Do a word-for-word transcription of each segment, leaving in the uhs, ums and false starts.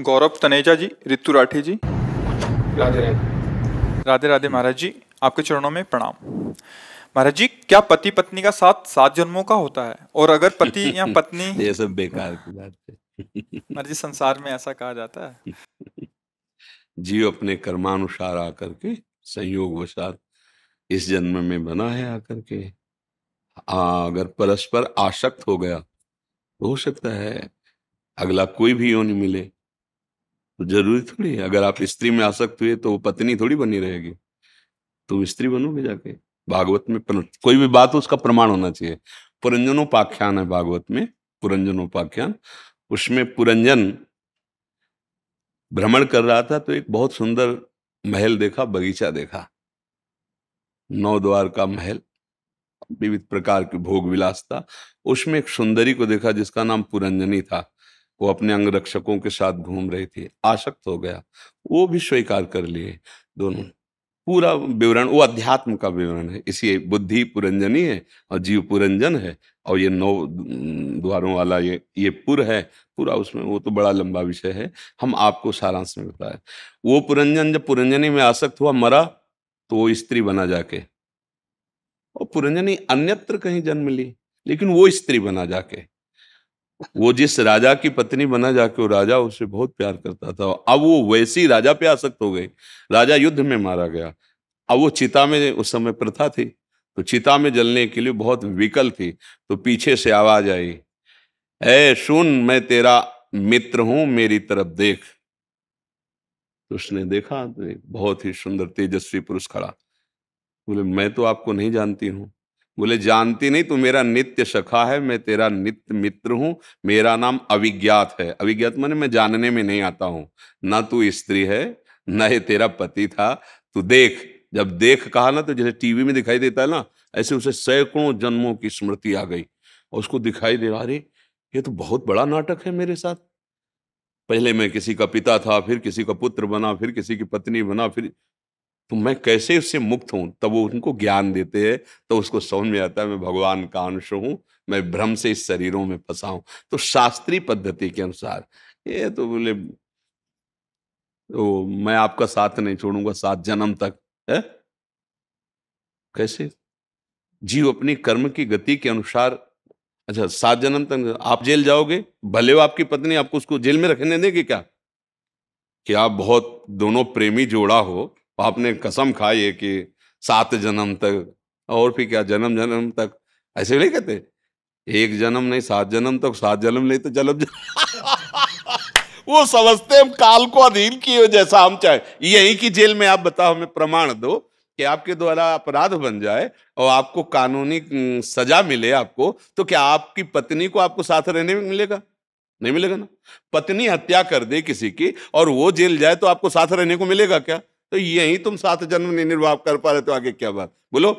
गौरव तनेजा जी, ऋतु राठी जी, राधे राधे महाराज जी, आपके चरणों में प्रणाम। महाराज जी, क्या पति पत्नी का साथ सात जन्मों का होता है? और अगर पति या पत्नी ये सब बेकार की बात है महाराज जी, संसार में ऐसा कहा जाता है। जीव अपने कर्मानुसार आकर के संयोगवशात इस जन्म में बना है आकर के, अगर परस्पर आसक्त हो गया तो हो सकता है अगला कोई भी योनि मिले, तो जरूरी थोड़ी। अगर आप स्त्री में आसक्त हुए तो वो पत्नी थोड़ी बनी रहेगी, तो स्त्री बनोगे जाके। भागवत में कोई भी बात उसका प्रमाण होना चाहिए। पुरंजनोपाख्यान है भागवत में, पुरंजनोपाख्यान, उसमें पुरंजन भ्रमण कर रहा था तो एक बहुत सुंदर महल देखा, बगीचा देखा, नौ द्वार का महल, विविध प्रकार के भोग विलास था। उसमें एक सुंदरी को देखा जिसका नाम पुरंजनी था, वो अपने अंगरक्षकों के साथ घूम रही थी, आसक्त हो गया, वो भी स्वीकार कर लिए दोनों। पूरा विवरण वो अध्यात्म का विवरण है। इसी बुद्धि पुरंजनी है और जीव पुरंजन है और ये नौ द्वारों वाला ये ये पुर है पूरा उसमें। वो तो बड़ा लंबा विषय है, हम आपको सारांश में बताए। वो पुरंजन जब पुरंजनी में आसक्त हुआ, मरा तो वो स्त्री बना जाके, और पुरंजनी अन्यत्र कहीं जन्म ली लेकिन वो स्त्री बना जाके, वो जिस राजा की पत्नी बना जाके, वो राजा उससे बहुत प्यार करता था। अब वो वैसी राजा पे आसक्त हो गई, राजा युद्ध में मारा गया। अब वो चिता में, उस समय प्रथा थी तो चिता में जलने के लिए बहुत विकल थी, तो पीछे से आवाज आई, ऐ सुन मैं तेरा मित्र हूं, मेरी तरफ देख। तो उसने देखा तो एक बहुत ही सुंदर तेजस्वी पुरुष खड़ा। बोले मैं तो आपको नहीं जानती हूं। बोले जानती नहीं, तू मेरा नित्य सखा है, मैं तेरा नित्य मित्र हूं, मेरा नाम अविज्ञात है। अविज्ञात माने मैं जानने में नहीं आता हूं, ना तू स्त्री है ना ये तेरा पति था। तू देख, जब देख कहा ना तो जैसे टीवी में दिखाई देता है ना, ऐसे उसे सैकड़ों जन्मों की स्मृति आ गई और उसको दिखाई दे, अरे ये तो बहुत बड़ा नाटक है मेरे साथ। पहले मैं किसी का पिता था, फिर किसी का पुत्र बना, फिर किसी की पत्नी बना, फिर तो मैं कैसे उससे मुक्त हूं। तब वो उनको ज्ञान देते हैं तो उसको समझ में आता है मैं भगवान का अंश हूं, मैं भ्रम से इस शरीरों में फंसा हूं। तो शास्त्रीय पद्धति के अनुसार ये तो बोले तो मैं आपका साथ नहीं छोड़ूंगा सात जन्म तक है। कैसे जीव अपनी कर्म की गति के अनुसार, अच्छा सात जन्म तक आप जेल जाओगे, भले वो आपकी पत्नी आपको उसको जेल में रखने देगी क्या? कि आप बहुत दोनों प्रेमी जोड़ा हो, आपने कसम खाई है कि सात जन्म तक, और फिर क्या जन्म जन्म तक, ऐसे नहीं कहते एक जन्म नहीं सात जन्म तक, सात जन्म नहीं तो जन्म वो समझते हम काल को अधीन किए जैसा हम चाहे। यही कि जेल में आप बताओ, हमें प्रमाण दो कि आपके द्वारा अपराध बन जाए और आपको कानूनी सजा मिले आपको, तो क्या आपकी पत्नी को आपको साथ रहने में मिलेगा? नहीं मिलेगा ना। पत्नी हत्या कर दे किसी की और वो जेल जाए तो आपको साथ रहने को मिलेगा क्या? तो यही तुम सात जन्म नहीं निर्वाह कर पा रहे तो आगे क्या बात? बोलो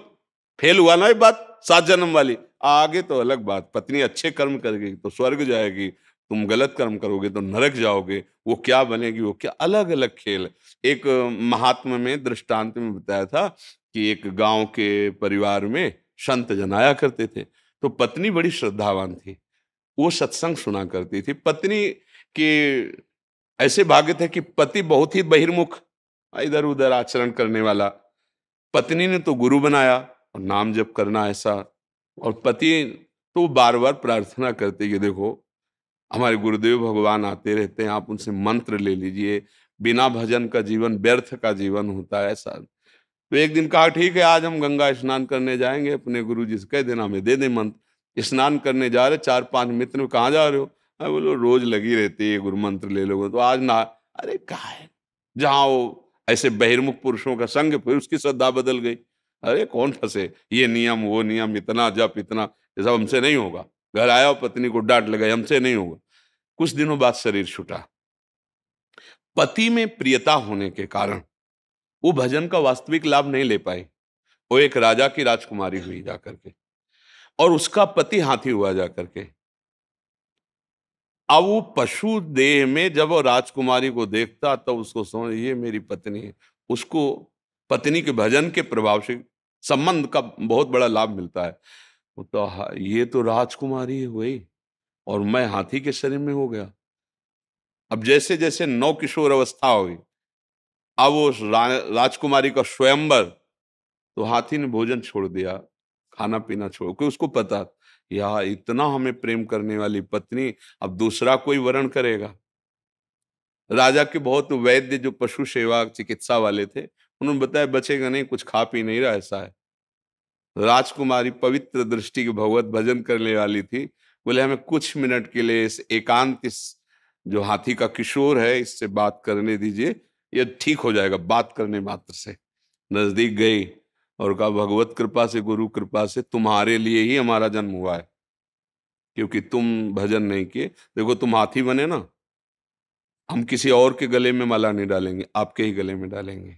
फेल हुआ ना ये बात सात जन्म वाली। आगे तो अलग बात, पत्नी अच्छे कर्म करेगी तो स्वर्ग जाएगी, तुम गलत कर्म करोगे तो नरक जाओगे, वो क्या बनेगी, वो क्या अलग अलग खेल। एक महात्मा में दृष्टांत में बताया था कि एक गांव के परिवार में संत जनाया करते थे, तो पत्नी बड़ी श्रद्धावान थी, वो सत्संग सुना करती थी। पत्नी के ऐसे भाग्य थे कि पति बहुत ही बहिर्मुख, इधर उधर आचरण करने वाला। पत्नी ने तो गुरु बनाया और नाम जप करना ऐसा, और पति तो बार बार प्रार्थना करते कि देखो हमारे गुरुदेव भगवान आते रहते हैं, आप उनसे मंत्र ले लीजिए, बिना भजन का जीवन व्यर्थ का जीवन होता है ऐसा। तो एक दिन कहा ठीक है आज हम गंगा स्नान करने जाएंगे, अपने गुरु जी से कह देना हमें दे दे मंत्र। स्नान करने जा रहे, चार पांच मित्र, कहाँ जा रहे हो? अरे बोलो रोज लगी रहती है गुरु मंत्र ले लोगे तो आज ना। अरे कहा है जहाँ वो ऐसे बहिर्मुख पुरुषों का संग, फिर उसकी श्रद्धा बदल गई। अरे कौन फंसे, ये नियम वो नियम, इतना जप इतना, ये सब हमसे नहीं होगा। घर आया और पत्नी को डांट लगाई, हमसे नहीं होगा। कुछ दिनों बाद शरीर छूटा। पति में प्रियता होने के कारण वो भजन का वास्तविक लाभ नहीं ले पाई। वो एक राजा की राजकुमारी हुई जाकर के, और उसका पति हाथी हुआ जाकर के। अब वो पशु देह में जब वो राजकुमारी को देखता तब तो उसको समझ ये मेरी पत्नी है। उसको पत्नी के भजन के प्रभाव से संबंध का बहुत बड़ा लाभ मिलता है। वो तो ये तो राजकुमारी है वही, और मैं हाथी के शरीर में हो गया। अब जैसे जैसे नौ किशोर अवस्था हुई, अब वो रा, राजकुमारी का स्वयंवर, तो हाथी ने भोजन छोड़ दिया, खाना पीना छोड़, क्योंकि उसको पता या इतना हमें प्रेम करने वाली पत्नी अब दूसरा कोई वरण करेगा। राजा के बहुत वैद्य जो पशु सेवा चिकित्सा वाले थे, उन्होंने बताया बचेगा नहीं, कुछ खा पी नहीं रहा, ऐसा है। राजकुमारी पवित्र दृष्टि के भगवत भजन करने वाली थी, बोले हमें कुछ मिनट के लिए इस एकांत, इस जो हाथी का किशोर है, इससे बात करने दीजिए, यह ठीक हो जाएगा बात करने मात्र से। नजदीक गई और कहा भगवत कृपा से, गुरु कृपा से तुम्हारे लिए ही हमारा जन्म हुआ है, क्योंकि तुम भजन नहीं किए। देखो तुम हाथी बने ना, हम किसी और के गले में माला नहीं डालेंगे, आपके ही गले में डालेंगे।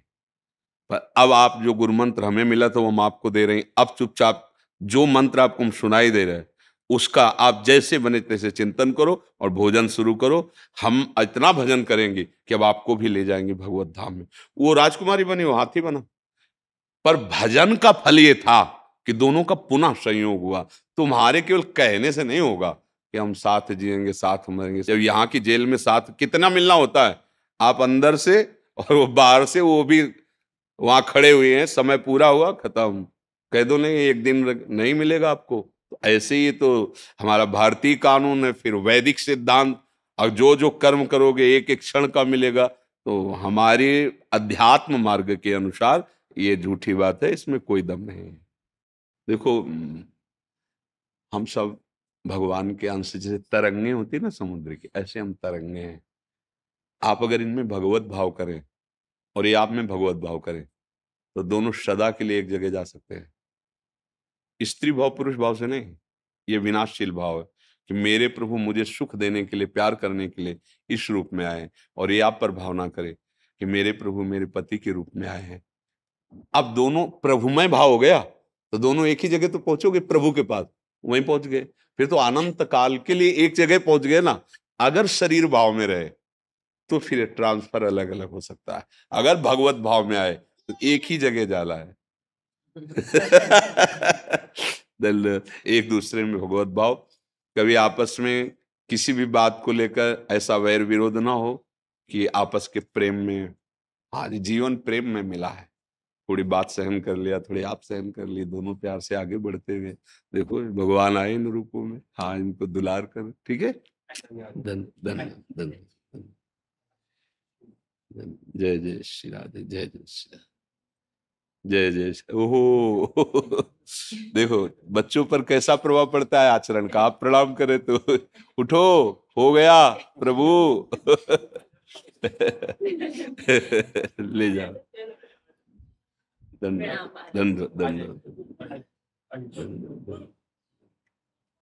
पर अब आप जो गुरु मंत्र हमें मिला था वो हम आपको दे रहे हैं, अब चुपचाप जो मंत्र आपको सुनाई दे रहे हैं उसका आप जैसे बने तैसे चिंतन करो और भोजन शुरू करो। हम इतना भजन करेंगे कि अब आपको भी ले जाएंगे भगवत धाम में। वो राजकुमारी बनी, वो हाथी बना, पर भजन का फल ये था कि दोनों का पुनः संयोग हुआ। तुम्हारे केवल कहने से नहीं होगा कि हम साथ जिएंगे साथ मरेंगे। जब यहाँ की जेल में साथ कितना मिलना होता है, आप अंदर से और वो बाहर से, वो भी वहां खड़े हुए हैं, समय पूरा हुआ, खत्म, कह दो नहीं एक दिन नहीं मिलेगा आपको। तो ऐसे ही तो हमारा भारतीय कानून है, फिर वैदिक सिद्धांत, और जो जो कर्म करोगे एक एक क्षण का मिलेगा। तो हमारे अध्यात्म मार्ग के अनुसार ये झूठी बात है, इसमें कोई दम नहीं है। देखो हम सब भगवान के अंश से, जैसे तरंगे होती ना समुद्र की, ऐसे हम तरंगे हैं। आप अगर इनमें भगवत भाव करें और ये आप में भगवत भाव करें, तो दोनों सदा के लिए एक जगह जा सकते हैं। स्त्री भाव पुरुष भाव से नहीं, ये विनाशशील भाव है कि मेरे प्रभु मुझे सुख देने के लिए, प्यार करने के लिए इस रूप में आए, और ये आप पर भावना करें कि मेरे प्रभु मेरे पति के रूप में आए हैं। अब दोनों प्रभुमय भाव हो गया, तो दोनों एक ही जगह तो पहुंचोगे, प्रभु के पास वहीं पहुंच गए, फिर तो अनंत काल के लिए एक जगह पहुंच गए ना। अगर शरीर भाव में रहे तो फिर ट्रांसफर अलग अलग हो सकता है, अगर भगवत भाव में आए तो एक ही जगह जाला है। एक दूसरे में भगवत भाव, कभी आपस में किसी भी बात को लेकर ऐसा वैर विरोध ना हो कि आपस के प्रेम में, हाँ जीवन प्रेम में मिला है, थोड़ी बात सहन कर लिया, थोड़ी आप सहन कर लिए, दोनों प्यार से आगे बढ़ते हुए। देखो भगवान आए इन रूपों में, हाँ इनको दुलार कर, ठीक है। धन धन धन जय जय श्री राधे, जय जय श्री जय जय। ओहो देखो बच्चों पर कैसा प्रभाव पड़ता है आचरण का। आप प्रणाम करें तो उठो, हो गया प्रभु ले जाओ। धन्यवाद धन्यवाद धन्यवाद।